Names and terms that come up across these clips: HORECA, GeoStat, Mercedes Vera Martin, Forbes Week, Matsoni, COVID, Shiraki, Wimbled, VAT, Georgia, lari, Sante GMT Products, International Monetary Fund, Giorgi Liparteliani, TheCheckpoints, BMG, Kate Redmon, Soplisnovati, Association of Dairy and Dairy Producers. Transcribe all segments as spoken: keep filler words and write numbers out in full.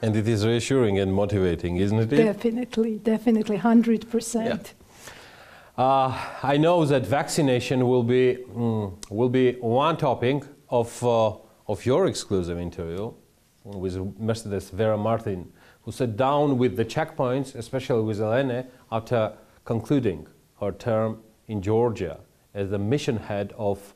And it is reassuring and motivating, isn't it? Definitely, definitely, one hundred percent. Yeah. Uh, I know that vaccination will be, mm, will be one topic of, uh, of your exclusive interview with Mercedes Vera Martin, who sat down with the checkpoints, especially with Elena, after concluding her term in Georgia as the mission head of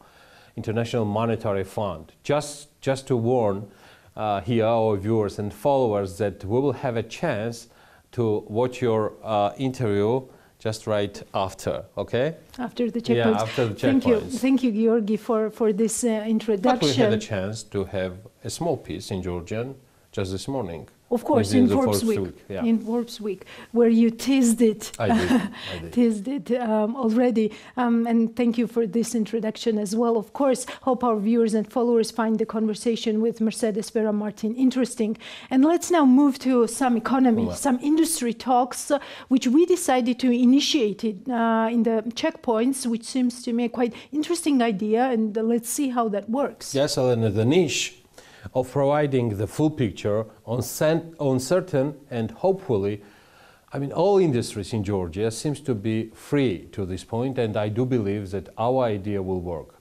International Monetary Fund. Just, just to warn uh, here our viewers and followers that we will have a chance to watch your uh, interview just right after, okay? After the checkpoints. Yeah, after the checkpoints. Thank you, thank you, Georgi, for, for this uh, introduction. But we had a chance to have a small piece in Georgian just this morning. Of course, in Forbes Week, week yeah. in Forbes Week, where you teased it, I did. I did. teased it um, already. Um, and thank you for this introduction as well. Of course, hope our viewers and followers find the conversation with Mercedes Vera Martin interesting. And let's now move to some economy, well. some industry talks, uh, which we decided to initiate it, uh, in the checkpoints, which seems to me a quite interesting idea. And uh, let's see how that works. Yes, Elena, the niche of providing the full picture on, on certain and hopefully, I mean, all industries in Georgia seems to be free to this point, and I do believe that our idea will work.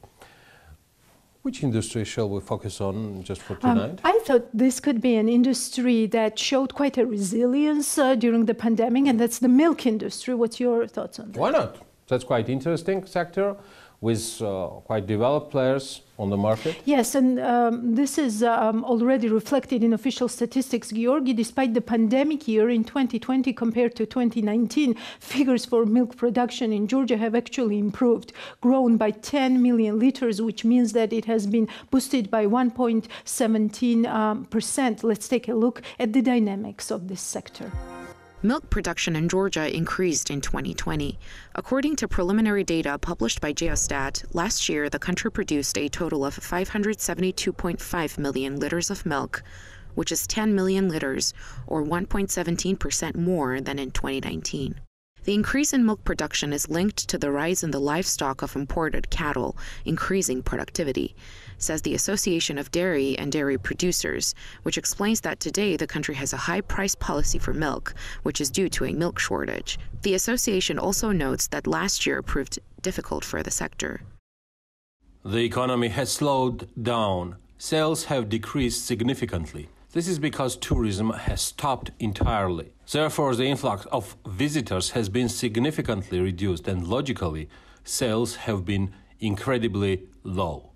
Which industry shall we focus on just for tonight? Um, I thought this could be an industry that showed quite a resilience uh, during the pandemic, and that's the milk industry. What's your thoughts on that? Why not? That's quite interesting sector, with uh, quite developed players on the market. Yes, and um, this is um, already reflected in official statistics, Georgi. Despite the pandemic year in twenty twenty compared to twenty nineteen, figures for milk production in Georgia have actually improved, grown by ten million liters, which means that it has been boosted by one point one seven percent. Um, Let's take a look at the dynamics of this sector. Milk production in Georgia increased in twenty twenty. According to preliminary data published by GeoStat, last year the country produced a total of five hundred seventy-two point five million liters of milk, which is ten million liters, or one point one seven percent more than in twenty nineteen. The increase in milk production is linked to the rise in the livestock of imported cattle, increasing productivity, says the Association of Dairy and Dairy Producers, which explains that today the country has a high price policy for milk, which is due to a milk shortage. The association also notes that last year proved difficult for the sector. The economy has slowed down. Sales have decreased significantly. This is because tourism has stopped entirely. Therefore, the influx of visitors has been significantly reduced, and logically, sales have been incredibly low.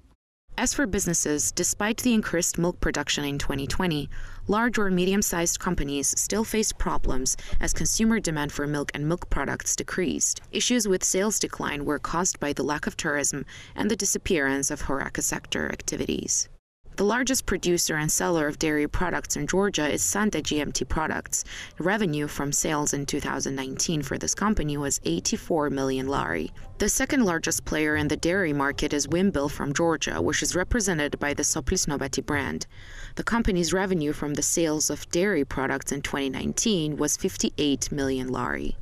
As for businesses, despite the increased milk production in twenty twenty, large or medium-sized companies still face problems as consumer demand for milk and milk products decreased. Issues with sales decline were caused by the lack of tourism and the disappearance of HORECA sector activities. The largest producer and seller of dairy products in Georgia is Sante G M T Products. Revenue from sales in two thousand nineteen for this company was eighty-four million lari. The second largest player in the dairy market is Wimbled from Georgia, which is represented by the Soplisnovati brand. The company's revenue from the sales of dairy products in twenty nineteen was fifty-eight million lari.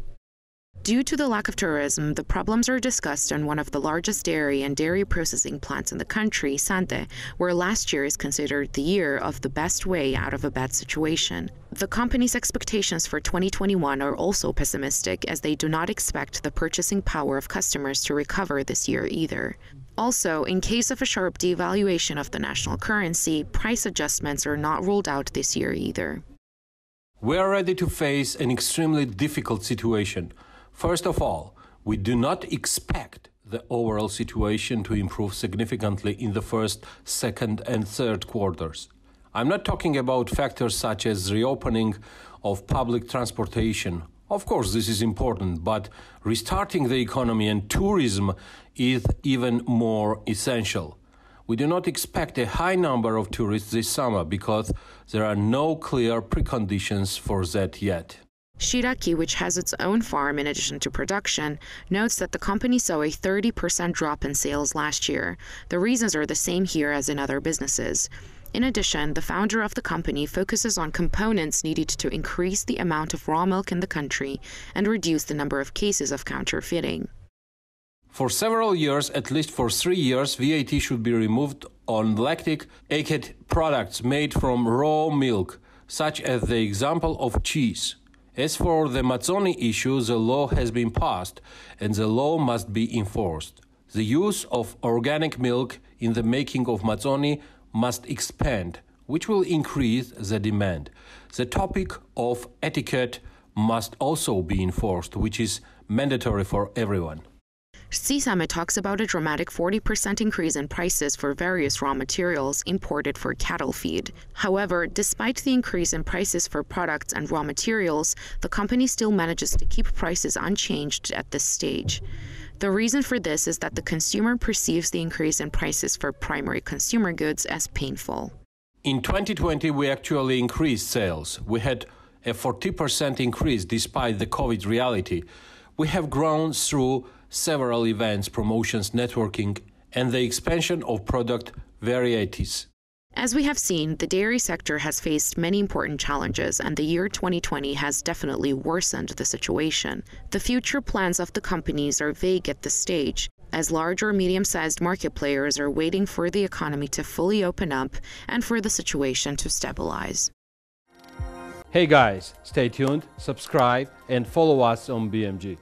Due to the lack of tourism, the problems are discussed in one of the largest dairy and dairy processing plants in the country, Sante, where last year is considered the year of the best way out of a bad situation. The company's expectations for twenty twenty-one are also pessimistic, as they do not expect the purchasing power of customers to recover this year either. Also, in case of a sharp devaluation of the national currency, price adjustments are not ruled out this year either. We are ready to face an extremely difficult situation. First of all, we do not expect the overall situation to improve significantly in the first, second, and third quarters. I'm not talking about factors such as reopening of public transportation. Of course, this is important, but restarting the economy and tourism is even more essential. We do not expect a high number of tourists this summer because there are no clear preconditions for that yet. Shiraki, which has its own farm in addition to production, notes that the company saw a thirty percent drop in sales last year. The reasons are the same here as in other businesses. In addition, the founder of the company focuses on components needed to increase the amount of raw milk in the country and reduce the number of cases of counterfeiting. For several years, at least for three years, V A T should be removed on lactic acid products made from raw milk. such as the example of cheese. As for the Matsoni issue, the law has been passed, and the law must be enforced. The use of organic milk in the making of Matsoni must expand, which will increase the demand. The topic of etiquette must also be enforced, which is mandatory for everyone. C Summit talks about a dramatic forty percent increase in prices for various raw materials imported for cattle feed. However, despite the increase in prices for products and raw materials, the company still manages to keep prices unchanged at this stage. The reason for this is that the consumer perceives the increase in prices for primary consumer goods as painful. In twenty twenty, we actually increased sales. We had a forty percent increase despite the COVID reality. We have grown through several events, promotions, networking, and the expansion of product varieties. As we have seen, the dairy sector has faced many important challenges, and the year twenty twenty has definitely worsened the situation. The future plans of the companies are vague at this stage, as large or medium-sized market players are waiting for the economy to fully open up and for the situation to stabilize. Hey guys, stay tuned, subscribe, and follow us on B M G.